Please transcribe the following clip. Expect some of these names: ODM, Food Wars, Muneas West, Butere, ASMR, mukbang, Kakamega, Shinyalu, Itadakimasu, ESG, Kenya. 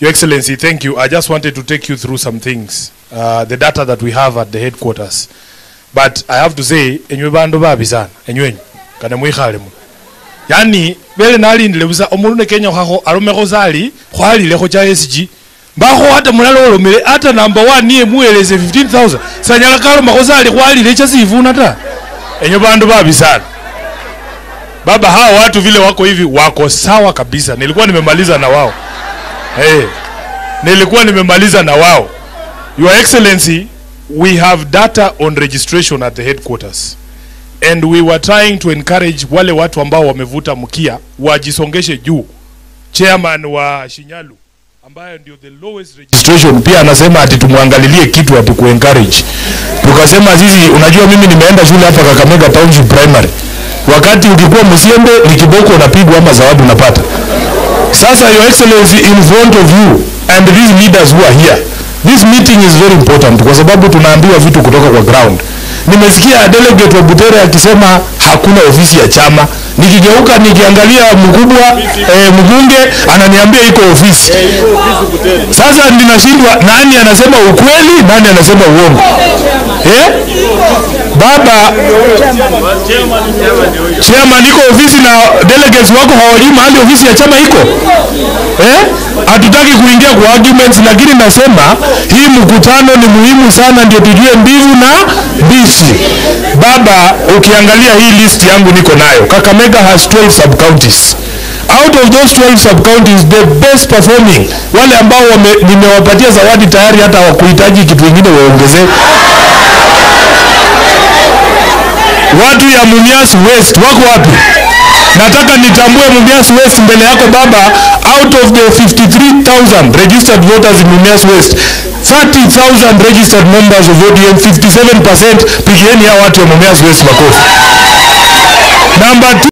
Your Excellency, thank you. I just wanted to take you through some things, the data that we have at the headquarters. But I have to say, enywe bando babi sana, enywe kana mwikhalemu. Yani bele nali ndileuza omulune Kenya hako alomeko zali, khwali lekho cha ESG. Bako hata mulalo olomele hata number 1 niye mueleze 15,000. Sanyala kalo mako zali khwali lecha sivuna ta. Enywe bando babi sana. Baba hawa watu vile wako hivi wako sawa kabisa. Nilikuwa nimemaliza na wao. Hey, nilikuwa nimemaliza na wao. Your Excellency, we have data on registration at the headquarters. And we were trying to encourage wale watu ambao wamevuta mkia, wajisongeshe juu. Chairman wa Shinyalu, ambayo ndio the lowest registration, pia anasema ati tumuangalilie kitu hatu kuencourage. Tukasema zizi, unajua mimi nimeenda shule hapa Kakamega Township Primary. Wakati ukikuwa msiembe, likiboko unapigwa ama zawadi unapata. Sasa, Your Excellency, in front of you and these leaders who are here, this meeting is very important kwa sababu tunaambiwa vitu kutoka kwa ground. Nimesikia delegate wa Butere akisema hakuna ofisi ya chama. Nikigeuka nikiangalia mkubwa mbunge ananiambia iko ofisi. Sasa ninashindwa nani anasema ukweli, nani anasema uongo. Eh? Baba chairman iko ofisi na delegates wako hawajui mahali ofisi ya chama iko. Eh? Hatutaki kuingia kwa arguments, lakini nasema hii mkutano ni muhimu sana ndio tujue mbivu na bichi. Baba, ukiangalia hii list yangu niko nayo. Kakamega has 12 sub-counties. Out of those 12 sub-counties, the best performing, wale ambao nimewapatia zawadi tayari hata wakuhitaji kitu ingine waongeze. Watu ya Muneas West, wako wapi? Nataka nitambue Muneas West mbele yako baba. Out of the 53,000 registered voters in Muneas West, 30,000 registered members of ODM, 57%. Pigieni ya watu ya Muneas West makofi. Number 2.